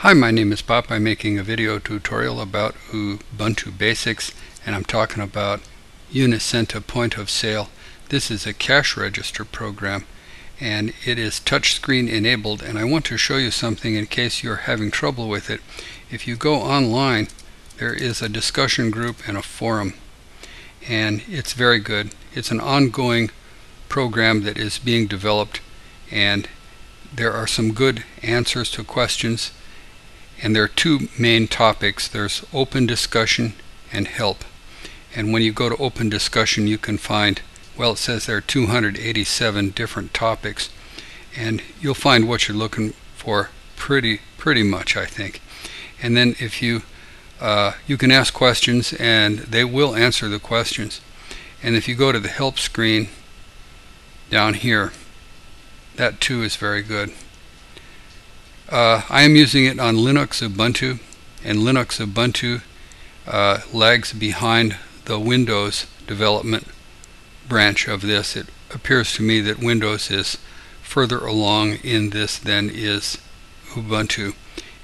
Hi, my name is Bob. I'm making a video tutorial about Ubuntu basics, and I'm talking about Unicenta Point of Sale. This is a cash register program, and it is touchscreen enabled, and I want to show you something in case you're having trouble with it. If you go online, there is a discussion group and a forum, and it's very good. It's an ongoing program that is being developed, and there are some good answers to questions. And there are two main topics. There's open discussion and help. And when you go to open discussion, you can find, well, it says there are 287 different topics, and you'll find what you're looking for pretty much, I think. And then if you you can ask questions, and they will answer the questions. And if you go to the help screen down here, that too is very good. I am using it on Linux Ubuntu, and Linux Ubuntu lags behind the Windows development branch of this. It appears to me that Windows is further along in this than is Ubuntu.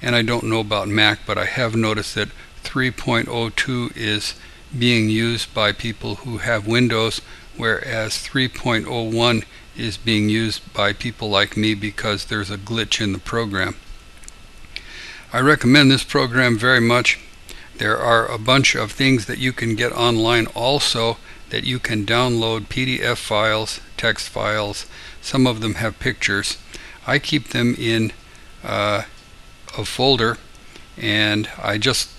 And I don't know about Mac, but I have noticed that 3.02 is being used by people who have Windows, whereas 3.01 is being used by people like me because there's a glitch in the program. I recommend this program very much. There are a bunch of things that you can get online also that you can download, PDF files, text files. Some of them have pictures. I keep them in a folder, and I just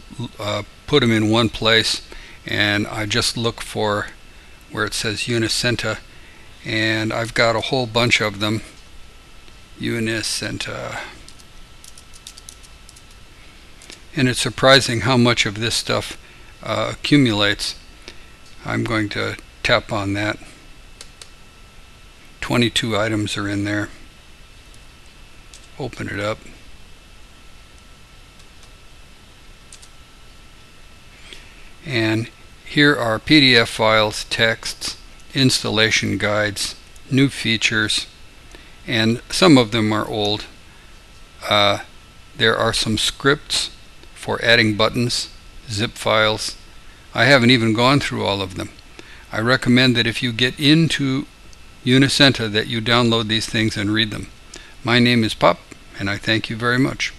put them in one place, and I just look for where it says Unicenta, and I've got a whole bunch of them. Unicenta. And it's surprising how much of this stuff accumulates. I'm going to tap on that. 22 items are in there. Open it up. And here are PDF files, texts, installation guides, new features, and some of them are old. There are some scripts for adding buttons, zip files. I haven't even gone through all of them. I recommend that if you get into Unicenta that you download these things and read them. My name is Pop, and I thank you very much.